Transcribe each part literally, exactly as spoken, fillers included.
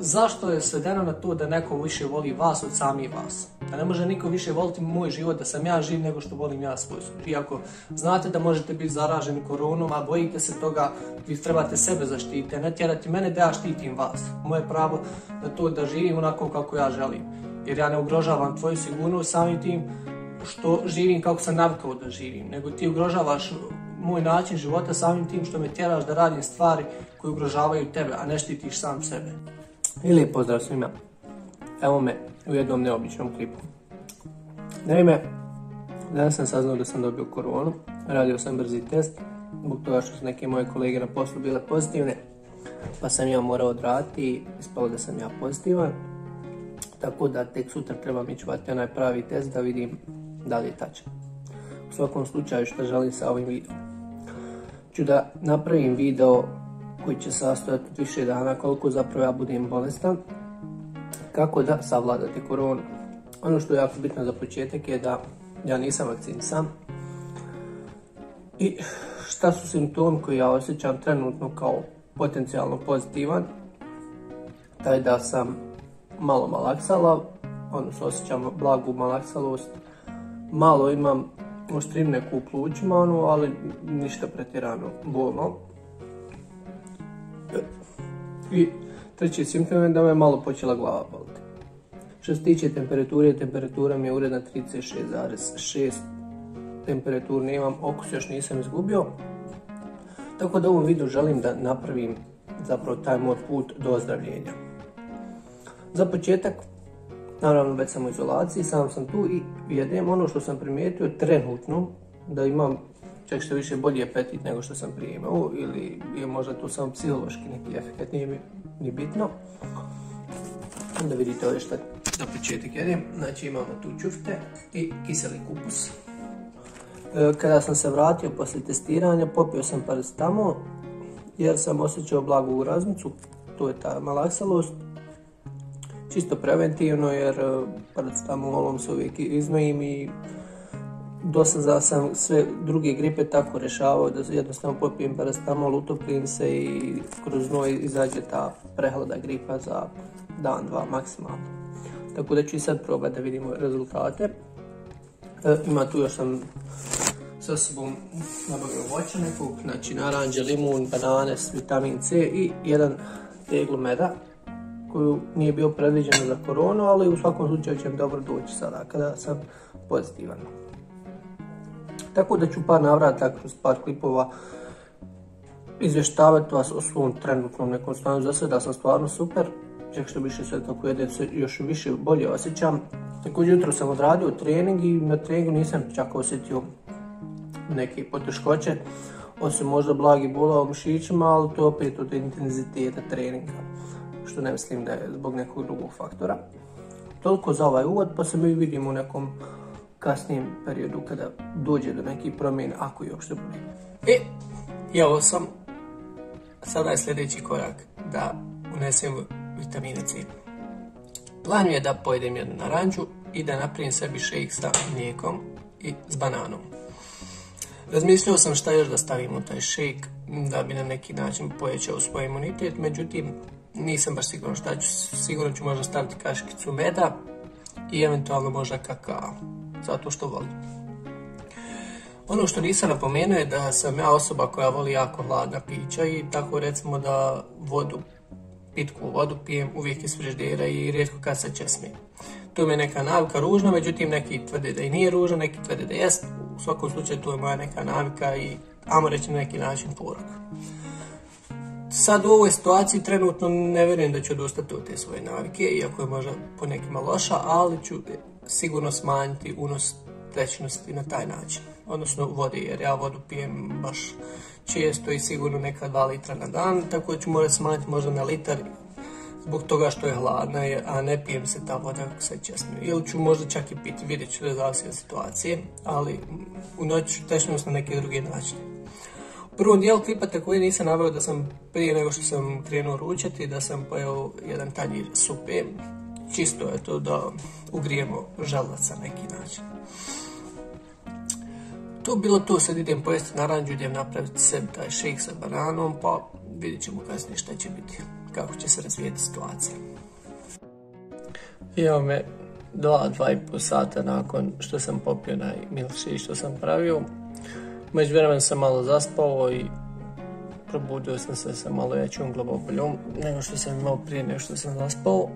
Zašto je svedeno na to da neko više voli vas od sami vas? Da ne može niko više voliti moj život, da sam ja živ nego što volim ja svoj život. Iako znate da možete biti zaraženi koronom, a bojite se toga, vi trebate sebe zaštititi, a ne tjerati mene da ja štitim vas. Moje pravo na to da živim onako kako ja želim. Jer ja ne ugrožavam tvoju sigurnost samim tim što živim kako sam navikao da živim. Nego ti ugrožavaš moj način života samim tim što me tjeraš da radim stvari koje ugrožavaju tebe, a ne štitiš sam sebe. Ili pozdrav svima, evo me u jednom neobičnom klipu. Naime, danas sam saznao da sam dobio koronu, radio sam brzi test, zbog toga što su neke moje kolege na poslu bile pozitivne, pa sam ja morao odraditi i ispalo da sam ja pozitivan, tako da tek sutra trebam ići vati onaj pravi test da vidim da li je tačan. U svakom slučaju što želim sa ovim videom, ću da napravim video koji će sastojati od više dana koliko zapravo ja budem bolestan, kako da savladate koronu. Ono što je jako bitno za početak je da ja nisam vakcinisan i šta su simptomi koji ja osjećam trenutno kao potencijalno pozitivan, taj da sam malo malaksalav, odnosno osjećam blagu malaksalost, malo imam oštrine u plućima, ali ništa pretjerano bolno. I treći simptom je da me je malo počela glava boliti. Što se tiče temperature, temperatura mi je uredna trideset šest zarez šest. Temperaturu nemam, okus još nisam izgubio. Tako da u ovom videu želim da napravim zapravo taj moj put do ozdravljenja. Za početak, naravno već sam u izolaciji, sam sam tu i jedem ono što sam primijetio trenutno, da imam čak što više bolji apetit nego što sam prije imao, ili je možda to samo psihološki neki efekt, nije ni bitno. Onda vidite ovdje šta za početak jedem, znači imamo tu ćufte i kiseli kupus. Kada sam se vratio poslije testiranja, popio sam paracetamol jer sam osjećao blagu uraznicu, to je ta malaksalost. Čisto preventivno jer paracetamolom se uvijek izmojim i dosada sam sve druge gripe tako rješavao da jednostavno popijem paracetamol, utoplim se i kroz noj izađe ta prehlada gripa za dan, dva maksimalno. Tako da ću i sad probati da vidimo rezultate. E, ima tu još sam sa sobom nabavio voća nekog, znači naranđe, limun, banane, vitamin C i jedan teglu meda, koju nije bio predviđeno za koronu, ali u svakom slučaju će mi dobro doći sada kada sam pozitivan. Tako da ću par navrata kroz par klipova izvještavati vas o svom trenutnom nekom stanju. Za sve da sam stvarno super, čak što više sve tako jedem se još više bolje osjećam. Također jutro sam odradio trening i na treningu nisam čak osjetio neke poteškoće, osim možda blagi bola u mišićima, ali to je opet od intenziteta treninga, što ne mislim da je zbog nekog drugog faktora. Toliko za ovaj uvod, pa se mi vidimo u nekom kasnijem periodu kada dođe do nekih promjena, ako i uopšte bude. E, jeo sam. Sada je sljedeći korak da unesem vitamine C. Plan je da pojedem jednu naranđu i da napravim sebi šejk sa mlijekom i s bananom. Razmislio sam šta još da stavim u taj šejk da bi na neki način povećao svoj imunitet, međutim nisam baš siguran šta ću, sigurno ću možda staviti kaškicu meda i eventualno možda kakao, zato što volim. Ono što nisam napomenuo je da sam ja osoba koja voli jako hladna pića i tako recimo da vodu, pitku vodu pijem uvijek iz frižidera i rijetko kad se česmim. To mi je neka navika ružna, međutim neki tvrde da i nije ružna, neki tvrde da jest. U svakom slučaju to je moja neka navika i ajmo reći na neki način porok. Sad u ovoj situaciji trenutno ne vjerujem da ću odustati od te svoje navike, iako je možda po nekima loša, ali ću sigurno smanjiti unos tečnosti na taj način. Odnosno vode, jer ja vodu pijem baš često i sigurno neka dva litra na dan, tako da ću morati smanjiti možda na litar zbog toga što je hladna, a ne pijem se ta voda kako se čestim. Ili ću možda čak i piti, vidjet ću da zavisi od situacije, ali u noći ću tečnost na neke druge načine. U prvom dijelu klipa također nisam naveo da sam prije nego što sam krenuo ručati da sam pojeo jedan tanjir supe, čisto je to da ugrijemo želudac na neki način. To bilo to, sad idem pojesti naranđu, idem napraviti sebi taj šejk sa bananom, pa vidit ćemo kasnije šta će biti. kako će se razvijeti situacija. Evo me dva, dva i pol sata nakon što sam popio najmilši što sam pravio. Međuvremenu sam malo zaspao i probudio sam se sa malo jačom glavoboljom nego što sam imao prije nego što sam zaspao.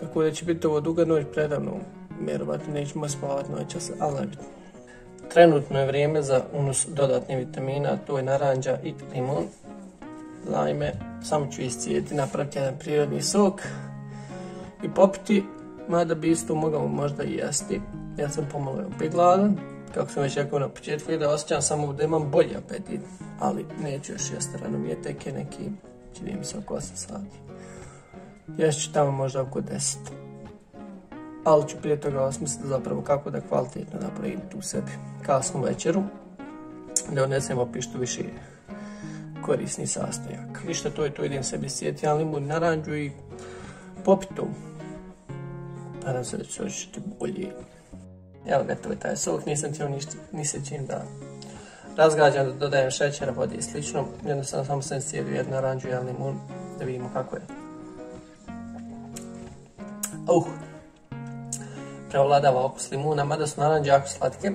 Tako da će biti ovo duga noć predavno, vjerovatno nećemo spavati noćas, ali nebitno. Trenutno je vrijeme za unos dodatnih vitamina, to je naranđa i limon. Lajme, samo ću iscijeti, napraviti jedan prirodni sok i popiti, mada bi isto mogao možda i jesti. Ja sam pomalo opet gladan, kako sam već rekao na početku, da osjećam samo da imam bolji apetit, ali neću još jesti rano, mi je tek je neki, čini mi se oko osam sati. Ješću tamo možda oko deset, ali ću prije toga osmisliti zapravo kako da kvalitetno napravim tu sebi kasnu večeru, da odnesem opet što više korisni sastojak. Ništa, to je to, idem sebi sjeti jedan limun, naranđu i popitom. Nadam se da ću se osjećati bolje. Evo, gotovo je taj sok, nisam htio ni se čim da razgađam, da dodajem šećera, vode i slično. Jednostavno samo sam sjedio jednu naranđu i jedan limun, da vidimo kako je. Uh, prevladava okus limuna, mada su naranđe jako slatke,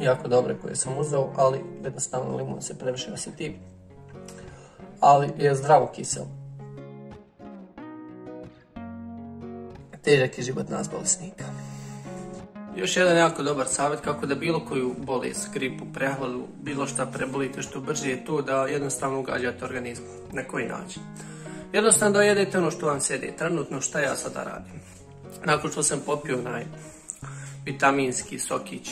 jako dobre koje sam uzeo, ali jednostavno limun se previše osjeti, ali je zdravo kisel. Težak je život nas bolesnika. Još jedan jako dobar savjet kako da bilo koju bolest, gripu, prehladu, bilo šta prebolite što brže je to da jednostavno ugađate organizam. Na koji način? Jednostavno da jedete ono što vam sjede. Trenutno šta ja sada radim? Nakon što sam popio onaj vitaminski sokić,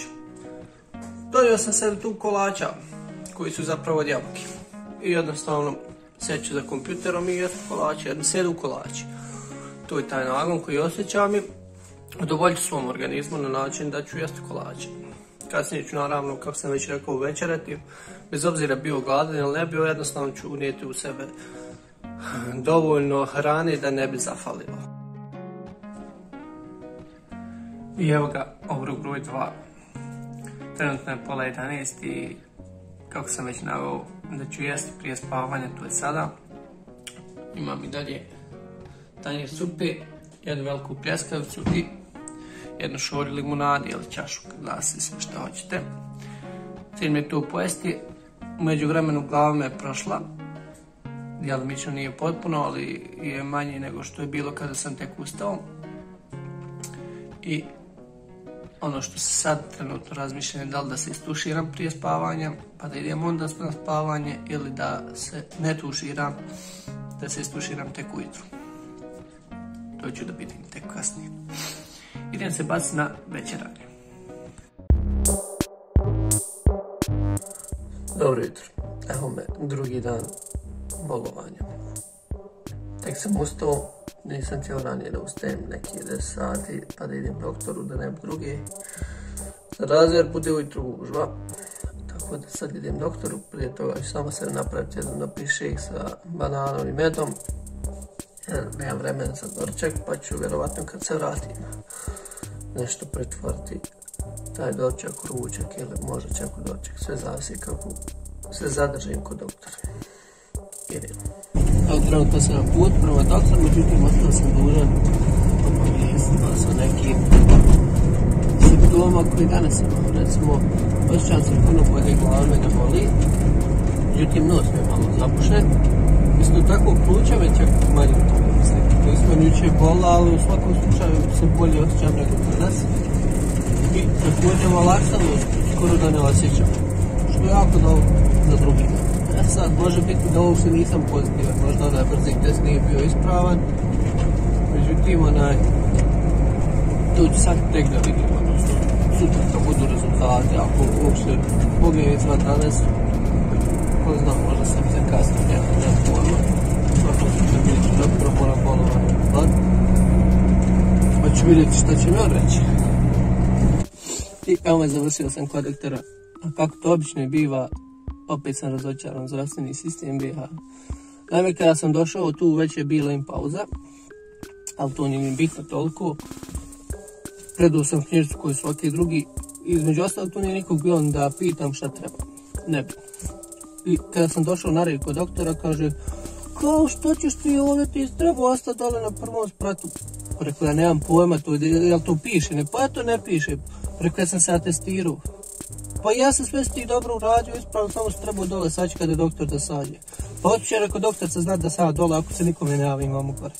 donio sam sebi tu kolača koji su zapravo od jabuke. I jednostavno seću za kompjuterom i jedu kolače, jedno sjedu kolači. To je taj nagon koji osjećam i udovoljiti svom organizmu na način da ću jesti kolače. Kasnije ću naravno, kako sam već rekao, večerati, bez obzira bio gladan ili ne bio, jednostavno ću unijeti u sebe dovoljno hrane da ne bi zafalilo. I evo ga, obrok broj dva. Trenutno je pola jedanaest i kako sam već naveo da ću jesti prije spavanja, to je sada. Imam i dalje tanjir supe, jednu veliku pljeskavicu i jednu šolju limunade ili čašu, glasite se što hoćete. Cilj mi je to pojesti, u međuvremenu glava me je prošla, djelomično nije potpuno, ali je manje nego što je bilo kada sam tek ustao. I ono što se sad trenutno razmišljam je da li da se istuširam prije spavanja, pa da idem onda na spavanje, ili da se ne tuširam, da se istuširam tek ujutru. To ću da vidim tek kasnije. Idem se baciti na večeranje. Dobro jutro, evo me drugi dan bolovanja. Tek sam ustao, nisam htio ranije da ustajem neki deset sati pa da idem doktoru da ne bi drugi zaraze jer bude ujutru gužva. Tako da sad idem doktoru, prije toga ću samo se napraviti jedan napišik sa bananom i medom jer nemam vremena za doručak, pa ću vjerovatno kad se vratim nešto pretvoriti taj doručak u ručak ili možda čak u doručak, sve zavisi kako se zadržim kod doktora. Evo, trenutno sam na put prema doktoru, međutim ostao sam dužan obavijestila sam neki simptoma koji danas imam. Recimo, osjećam se puno bolje, glava me ne boli, međutim nos me malo zapušen. Isto tako pluća me čak manje bolesti. To smo jučer bola, ali u svakom slučaju se bolje osjećam nego danas. I također olakšano, skoro da ne osjećam, što je jako dobro za drugi. E sad, može biti da ovog se nisam pozitivan, možda onaj brzi test nije bio ispravan, međutim onaj, to ću sad tek da vidim, odnosno sutra kad budu rezultati, ako uopšte pogledaju izvan danas, ko znam, možda sam se kasnije nema nema pojma, svakom slučaju vidjeti doktora, moram bolovati u plan, pa ću vidjeti šta će mi on reći. I evo me, završio sam kod doktora, a kako to obično biva, opet sam razočaran zdravstveni sistem B iH. Naime, kada sam došao tu već je bila im pauza, ali to nije mi bitno toliko. Predao sam knjižicu koji su ok drugi, između ostalog tu nije nikog bilo da pitam šta treba. Ne bi. I kada sam došao na red kod doktora, kaže, kao što ćeš ti ovdje, ti treba ostati dole na prvom spratu. Rekao, ja nemam pojma, to, jel to piše? Ne, pa ja to ne piše. Rekao, ja sam se atestirao. Pa ja sam sve s tih dobro uradio, ispravno, samo se trebao dole saći kada je doktor da sađe. Pa otiče, rekao, doktor se zna da sad dole, ako se nikome ne javi imam u kvar.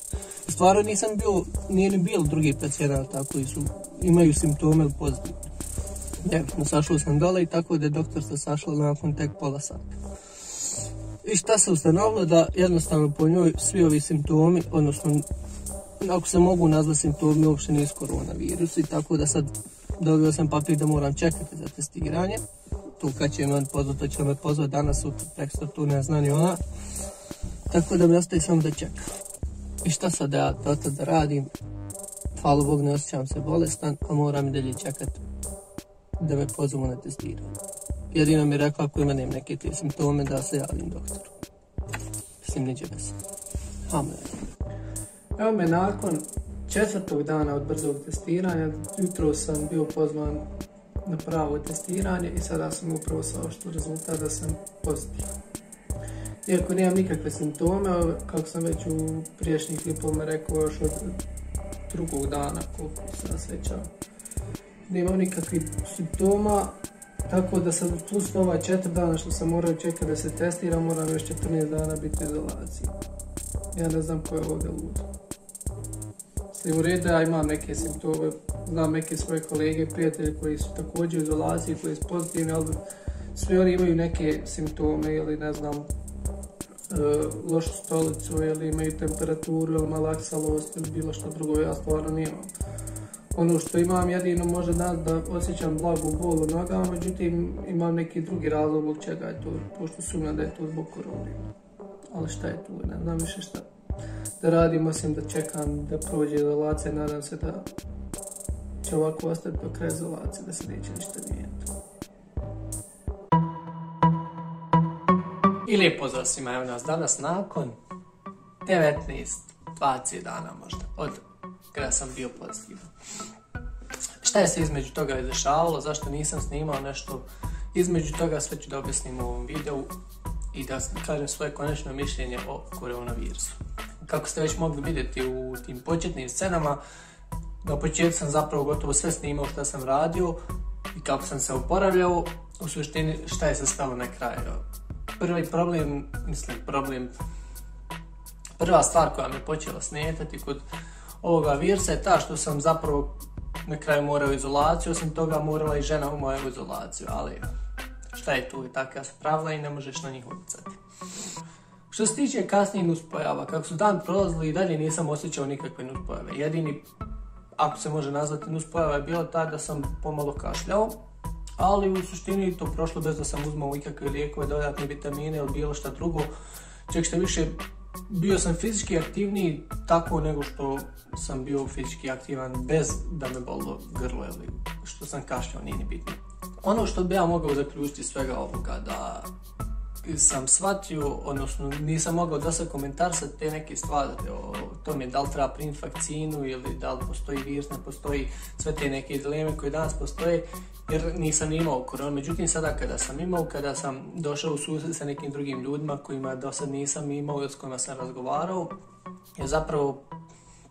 Stvarno nisam bio, nije ni bilo drugi pacijent, tako i su, imaju simptome ili pozitivni. Nevjetno, sašao sam dole i tako da je doktor se sašao nakon tek pola sata. I šta se ustanovilo, da jednostavno po njoj svi ovi simptomi, odnosno, ako se mogu nazvati simptomi, uopšte nisu koronavirus i tako da sad dobio sam papir da moram čekati za testiranje. Tu kad će me pozvati, to će me pozvati danas, sutra, prekosutra, tu ne zna ni ona. Tako da mi ostaje samo da čekam. I šta sad ja do tada radim? Hvala Bog, ne osjećam se bolestan, a moram i dalje čekati da me pozvu na testiranje. Jedino mi je rekla ako imam neke te simptome da se javim doktoru. Mislim, niđe bez. Amen. Evo me nakon četvrtog dana od brzog testiranja, jutro sam bio pozvan na pravo testiranje i sada sam upravo saopštio rezultat da sam pozitivan. Iako nemam nikakve simptome, kako sam već u priješnjih klipovima rekao još od drugog dana koliko sam osjećao. Nemam nikakvih simptoma, tako da sam plus ova četiri dana što sam morao čekati da se testiram, moram još četrnaest dana biti u izolaciji. Ja ne znam ko je ovdje lud. Sve u redu, ja imam neke simptome, znam neke svoje kolege, prijatelje koji su također u izolaciji, koji su pozitivni, ali svi oni imaju neke simptome ili ne znam, lošu stolicu ili imaju temperaturu ili malaksalost ili bilo što drugo, ja stvarno nemam. Ono što imam jedino može danas da osjećam blagu bol u nogama, međutim imam neki drugi razlog zbog čega je to, pošto sumnjam da je to zbog korone. Ali šta je tu, ne znam više šta da radim, osim da čekam da prođe izolacija, nadam se da će ovako ostati do kraja izolacije, da se neće ništa mijenjati. I lijep pozdrav svima, evo nas danas nakon devetnaest dvadeset dana možda od kada sam bio pozitivan. Šta je se između toga izdešavalo, zašto nisam snimao nešto između toga, sve ću da objasnim u ovom videu i da kažem svoje konačno mišljenje o koronavirusu. Kako ste već mogli vidjeti u tim početnim scenama, na početku sam zapravo gotovo sve snimao što sam radio i kako sam se oporavljao, u suštini šta je se stalo na kraju. Prvi problem, mislim problem, prva stvar koja me počela smetati kod ovoga virusa je ta što sam zapravo na kraju morao izolaciju, osim toga morala i žena u moju izolaciju, ali šta je tu i takva su pravila i ne možeš na njih utjecati. Što se tiče kasnijih nuspojava, kako su dan prolazili i dalje nisam osjećao nikakve nuspojave. Jedini, ako se može nazvati nuspojava, je bilo ta da sam pomalo kašljao, ali u suštini to prošlo bez da sam uzmao ikakve lijekove, dodatne vitamine ili bilo šta drugo. Čak što više, bio sam fizički aktivniji tako nego što sam bio fizički aktivan bez da me bolilo grlo ili što sam kašljao, nije ni bitno. Ono što bi ja mogao zaključiti svega ovoga da sam shvatio, odnosno nisam mogao da se komentarsati te neke stvari o tome da li treba primiti vakcinu ili da li postoji virus, ne postoji, sve te neke dileme koje danas postoje jer nisam imao koronu. Međutim sada kada sam imao, kada sam došao u susret sa nekim drugim ljudima kojima do sad nisam imao ili s kojima sam razgovarao, je zapravo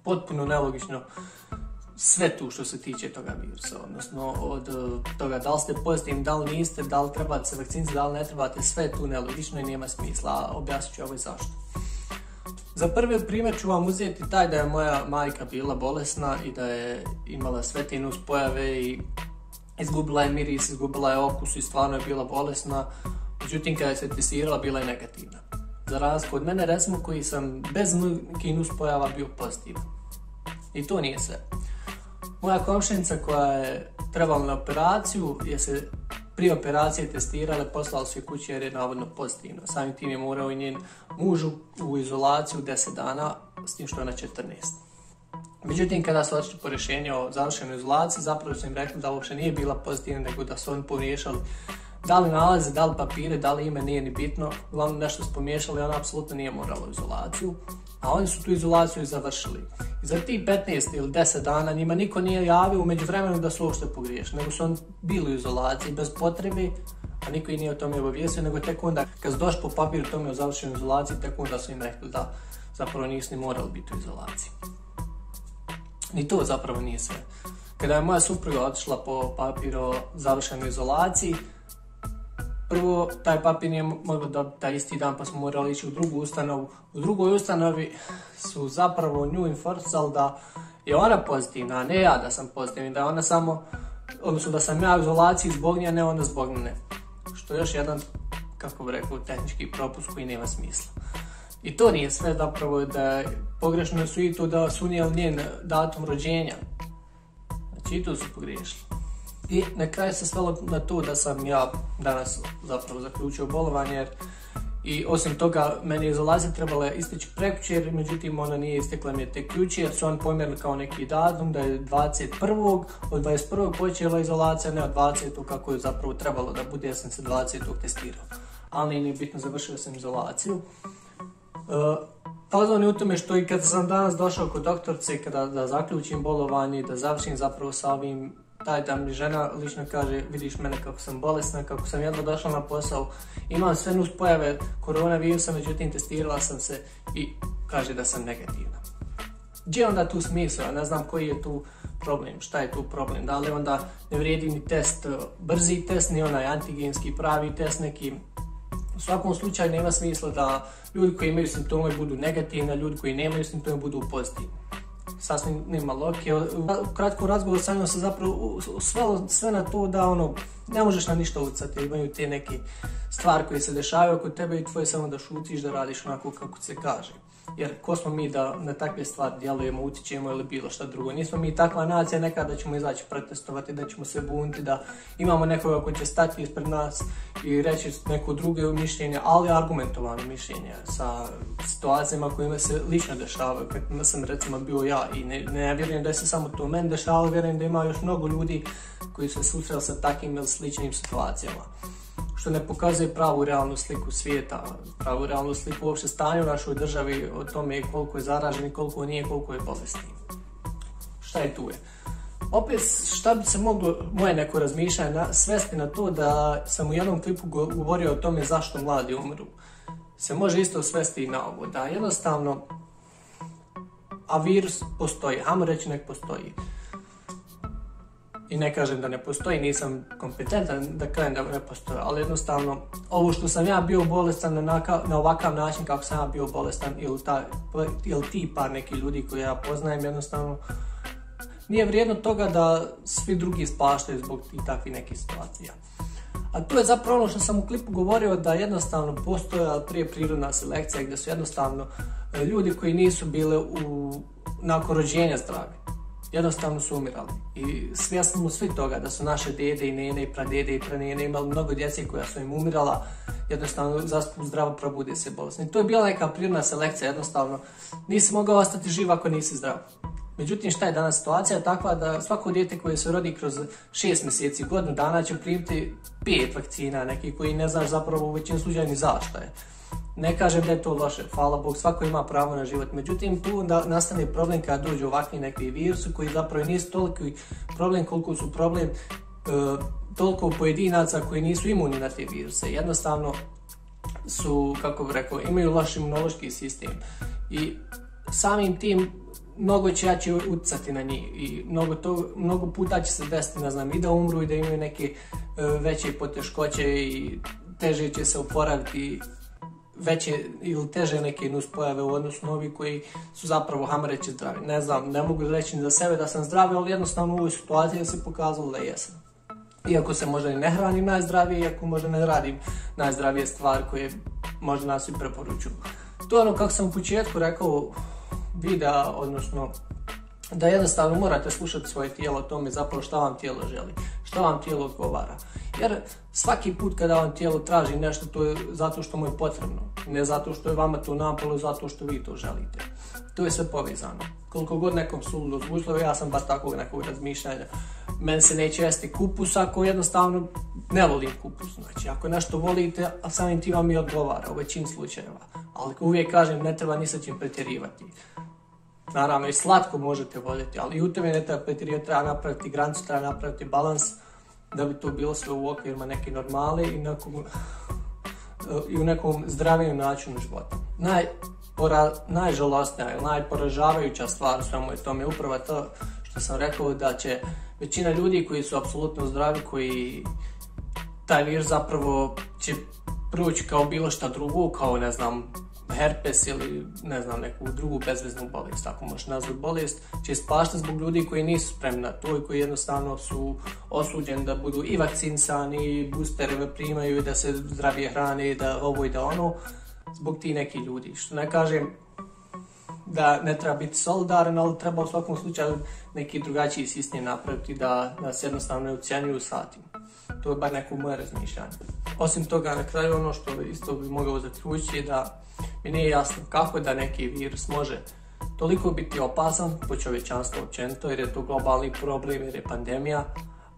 potpuno nelogično sve tu što se tiče toga virusa, odnosno od toga da li ste pozitivni, da li niste, da li trebate se vakciniti, da li ne trebate, sve tu nelogično i nema smisla, objasnit ću ovo i zašto. Za prvi primjer ću vam uzeti taj da je moja majka bila bolesna i da je imala sve te nuspojave i izgubila je miris, izgubila je okus i stvarno je bila bolesna, međutim kada je se testirala bila je negativna. Za razliku od mene recimo koji sam bez nekih nuspojava bio pozitivan. I to nije sve. Moja komšinica koja je trebala na operaciju je se prije operacije testirala, poslala su je kući jer je navodno pozitivno. Samim tim je morao i njen muž u izolaciju deset dana, s tim što je na četrnaest. Međutim, kada su otišli po rješenju o završenoj izolaciji, zapravo su im rekli da uopće nije bila pozitivna, nego da su oni pomiješali da li nalaze, da li papire, da li ime, nije ni bitno. Uglavnom nešto su pomiješali, ona apsolutno nije morala u izolaciju. A oni su tu izolaciju i završili. I za ti petnaest ili deset dana njima niko nije javio umeđu vremenu da su uopšte pogriješili, nego su oni bili u izolaciji bez potrebe, a niko i nije o tome obavijestio, nego tek onda kad se došli po papir tome o završenoj izolaciji, tek onda su im rekli da zapravo nisu ni morali biti u izolaciji. Ni to zapravo nije sve. Kada je moja supruga otišla po papir o završenoj izolaciji, prvo, taj papir nije moglo dobiti taj isti dan, pa smo morali ići u drugu ustanovu. U drugoj ustanovi su zapravo nju informisali da je ona pozitivna, a ne ja da sam pozitivna, da je ona samo, odnosno da sam ja u izolaciji zbog nje, a ne ona zbog mene. Što je još jedan, kako bih rekao, tehnički propust koji nema smisla. I to nije sve, zapravo da pogrešno su i to da su unijeli njen datum rođenja. Znači i tu su pogriješili. I na kraju se svelo na to da sam ja danas zapravo zaključio bolovanje, jer i osim toga meni je izolacija trebala isteći prekjučer, međutim ona nije istekla mi je tek jučer, jer su oni pomjerili kao neki datum da je dvadeset prvog od dvadeset prvog počela izolacija, ne od dvadesetog kako je zapravo trebalo da bude, jer sam se dvadesetog testirao. Ali nije bitno, završio sam izolaciju. Fazon je u tome što i kada sam danas došao kod doktorce kada da zaključim bolovanje, da završim zapravo sa ovim, taj da mi žena lično kaže, vidiš mene kako sam bolesna, kako sam jedva došla na posao, imam sve nuspojave koronavirusa, međutim testirala sam se i kaže da sam negativna. Gdje je onda tu smisao? Ne znam koji je tu problem, šta je tu problem, da li onda ne vrijedi ni test, brzi test, ni onaj antigenski pravi test neki. U svakom slučaju nema smisla da ljudi koji imaju simptome budu negativni, a ljudi koji nemaju simptome budu pozitivni. Sasvim nema logike. U kratkom razgovoru sa njom se zapravo svelo sve na to da ono, ne možeš na ništa utjecati, imaju te neke stvari koje se dešavaju oko tebe i tvoje samo da šutiš, da radiš onako kako se kaže. Jer ko smo mi da na takve stvari djelujemo, utječemo ili bilo šta drugo. Nismo mi takva nacija nekada da ćemo izaći protestovati, da ćemo se buniti, da imamo nekoga koji će stati ispred nas i reći neko drugo mišljenje, ali argumentovano mišljenje sa situacijama kojima se lično dešavaju. Kad sam recimo bio ja i ne, ne vjerujem da se samo to meni dešavalo, vjerujem da ima još mnogo ljudi koji se susreli sa takvim ili sličnim situacijama. Što ne pokazuje pravu realnu sliku svijeta, pravu realnu sliku uopšte stanja u našoj državi, o tome koliko je zaraženi, koliko nije, koliko je bolesti. Šta je tu je? Opet, šta bi se moglo moje neko razmišljanje svesti na to da sam u jednom klipu govorio o tome zašto mladi umru. Se može isto svesti i na ovo, da jednostavno, a virus postoji, ajmo reći nek postoji. I ne kažem da ne postoji, nisam kompetentan da kažem da ne postoji, ali jednostavno ovo što sam ja bio bolestan na ovakav način kako sam ja bio bolestan ili, ta, ili ti par neki ljudi koje ja poznajem, jednostavno nije vrijedno toga da svi drugi ispaštaju zbog tih takvih nekih situacija. A to je zapravo ono što sam u klipu govorio, da jednostavno postoja prije prirodna selekcija gdje su jednostavno ljudi koji nisu bili u, nakon rođenja zdravi. Jednostavno su umirali i svjesni smo svi toga da su naše dede i nene i pradede i pranene imali mnogo djece koja su im umirala, jednostavno zaspu zdravo probude se bolesni. To je bila neka prirodna selekcija, jednostavno nisi mogao ostati živ ako nisi zdrav. Međutim, šta je danas situacija? Takva da svako dijete koje se rodi kroz šest mjeseci, godinu dana će primiti pet vakcina, neki koji ne znaš zapravo u većini slučaja ni zašto je. Ne kažem da je to loše, hvala Bog, svako ima pravo na život. Međutim, tu nastane problem kada dođu ovakvi neki virusi koji zapravo nisu toliki problem koliko su problem e, toliko pojedinaca koji nisu imuni na te viruse. Jednostavno su, kako bih rekao, imaju loš imunološki sistem i samim tim mnogo će jače utjecati na njih i mnogo, to, mnogo puta će se desiti, ne znam, i da umru i da imaju neke e, veće poteškoće i teže će se oporaviti, veće ili teže neke nuspojave u odnosu na ovi koji su zapravo, hajmo reći, zdravi. Ne znam, ne mogu reći ni za sebe da sam zdravi, ali jednostavno u ovoj situaciji se pokazalo da jesam. Iako se možda i ne hranim najzdravije, iako možda ne radim najzdravije stvari koje možda nas i preporučuju. To je ono kako sam u početku rekao videa, odnosno da jednostavno morate slušati svoje tijelo o tome zapravo šta vam tijelo želi, šta vam tijelo odgovara. Jer svaki put kada vam tijelo traži nešto, to je zato što mu je potrebno, ne zato što je vama to napalo, zato što vi to želite. To je sve povezano. Koliko god nekom suludo zvučilo, ja sam baš takvog nekog razmišljanja. Meni se neće jesti kupus ako jednostavno ne volim kupus. Znači, ako nešto volite, a samim tim vam i odgovara u većini slučajeva. Ali uvijek kažem, ne treba ni sa čim pretjerivati. Naravno i slatko možete voljeti, ali u tome ne treba pretjerivati, treba napraviti granicu, treba napraviti balans. da bi to bilo sve u okvirima neke normale i, nekom, i u nekom zdravijem načinu života. Naj, pora, najžalostnija ili najporažavajuća stvar u svemu je tome upravo to što sam rekao, da će većina ljudi koji su apsolutno zdravi, koji taj virus zapravo će proći kao bilo šta drugo, kao ne znam herpes ili ne znam neku drugu bezveznu bolest, tako možeš nazvati bolest, će spašta zbog ljudi koji nisu spremni na to i koji jednostavno su osuđeni da budu i vakcinisani, i boosterove primaju, da se zdravije hrane, da ovo i da ono, zbog ti neki ljudi. Što ne kažem da ne treba biti solidaran, ali treba u svakom slučaju neki drugačiji sistem napraviti da, da se jednostavno ne ucijenjuju satim. To je bar neko moje razmišljanje. Osim toga, na kraju ono što isto bi mogao zaključiti je da mi nije jasno kako da neki virus može toliko biti opasan po čovječanstvo općenito, jer je to globalni problem, jer je pandemija,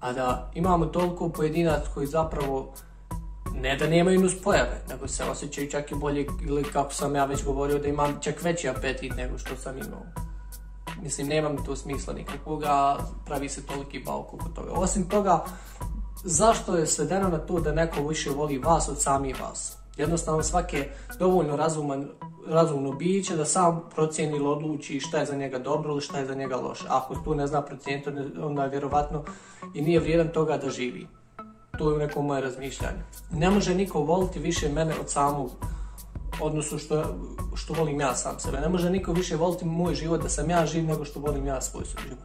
a da imamo toliko pojedinaca koji zapravo ne da nemaju nuspojave, nego se osjećaju čak i bolje, ili kako sam ja već govorio, da imam čak veći apetit nego što sam imao. Mislim, nemam to smisla nikakvoga, pravi se toliki bauk oko toga. Osim toga, zašto je svedeno na to da neko više voli vas od samih vas? Jednostavno, svaki je dovoljno razuman, razumno biće da sam procijeni ili odluči šta je za njega dobro ili šta je za njega loše. Ako tu ne zna procijeniti, onda je vjerovatno i nije vrijedan toga da živi. To je u nekom moje razmišljanje. Ne može niko voliti više mene od samog, odnosno što, što volim ja sam sebe. Ne može niko više voliti moj život da sam ja živ nego što volim ja svoj život.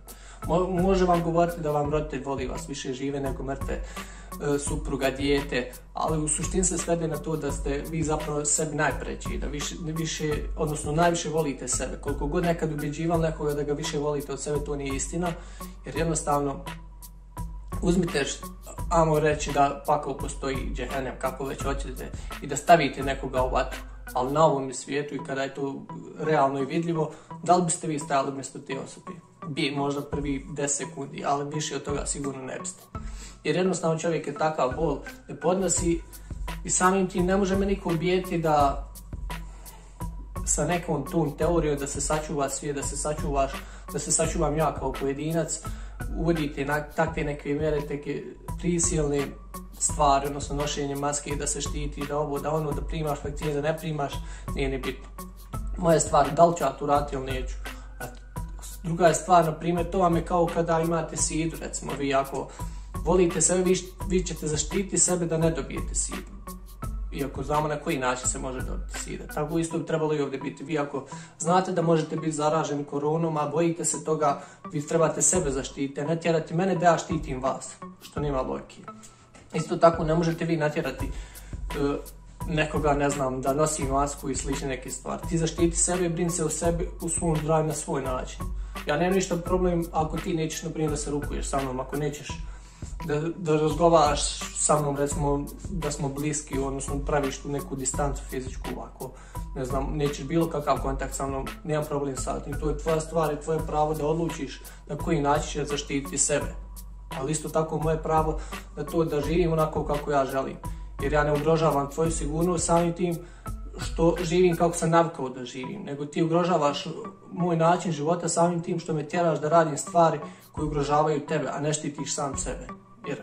Mo, može vam govoriti da vam roditelj voli vas više žive nego mrtve, e, supruga, dijete, ali u suštini se svede na to da ste vi zapravo sebi najpreći, da više, više, odnosno najviše volite sebe. Koliko god nekad ubjeđivali nekoga da ga više volite od sebe, to nije istina, jer jednostavno uzmite, ajmo reći da pakao postoji džehennem, kako već hoćete, i da stavite nekoga u vatru, ali na ovom svijetu i kada je to realno i vidljivo, da li biste vi stajali mjesto te osobe? Bi možda prvi deset sekundi, ali više od toga sigurno ne biste. Jer jednostavno čovjek je takav, bol ne podnosi i samim tim ne može me niko ubijeti da sa nekom tom teorijom da se sačuva svijet, da se sačuvaš, da se sačuvam ja kao pojedinac, uvodite na takve neke mjere, teke prisilne stvari, odnosno nošenje maske, da se štiti, da ovo, da ono, da primaš vakcine, da ne primaš, nije ni bitno. Moja stvar, da li ću ja to raditi ili neću. Druga je stvar, na primjer, to vam je kao kada imate sidru, recimo, vi ako volite sebe, vi, vi ćete zaštititi sebe da ne dobijete sidru. Iako znamo na koji način se može dobiti sidra. Tako isto bi trebalo i ovdje biti. Vi ako znate da možete biti zaraženi koronom, a bojite se toga, vi trebate sebe zaštititi, a ne tjerati mene da ja štitim vas, što nema logike. Isto tako ne možete vi natjerati uh, nekoga, ne znam, da nosi masku i slične neke stvari. Ti zaštiti sebe i brini se o sebi, u svom zdravlju na svoj način. Ja nemam ništa problem ako ti nećeš, na primjer, da se rukuješ sa mnom, ako nećeš da, da razgovaraš sa mnom, recimo, da smo bliski, odnosno praviš tu neku distancu fizičku, ovako, ne znam, nećeš bilo kakav kontakt sa mnom, nemam problem sa tim. To je tvoja stvar i tvoje pravo da odlučiš na koji način će zaštititi sebe. Ali isto tako moje pravo da to da živim onako kako ja želim. Jer ja ne ugrožavam tvoju sigurnost samim tim što živim kako sam navikao da živim, nego ti ugrožavaš moj način života samim tim što me tjeraš da radim stvari koje ugrožavaju tebe, a ne štitiš sam sebe. Jer,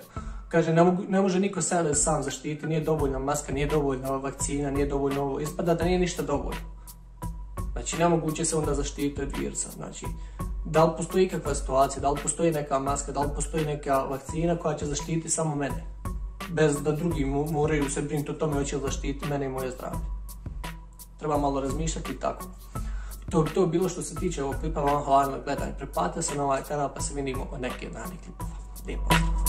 kaže, ne, mogu, ne može niko sebe sam zaštiti, nije dovoljna maska, nije dovoljna vakcina, nije dovoljno ovo, ispada da nije ništa dovoljno. Znači, nemoguće se onda zaštiti od virusa. Znači, da li postoji ikakva situacija, da li postoji neka maska, da li postoji neka vakcina koja će zaštiti samo mene, bez da drugi moraju se brinuti o tome hoće li zaštiti mene i moje zdravlje. Treba malo razmišljati i tako. To bi to bilo što se tiče ovog klipa, vam hvala na gledanje. Preplatite se na ovaj kanal pa se vidimo od neke dane klipova. Lijep pozdrav.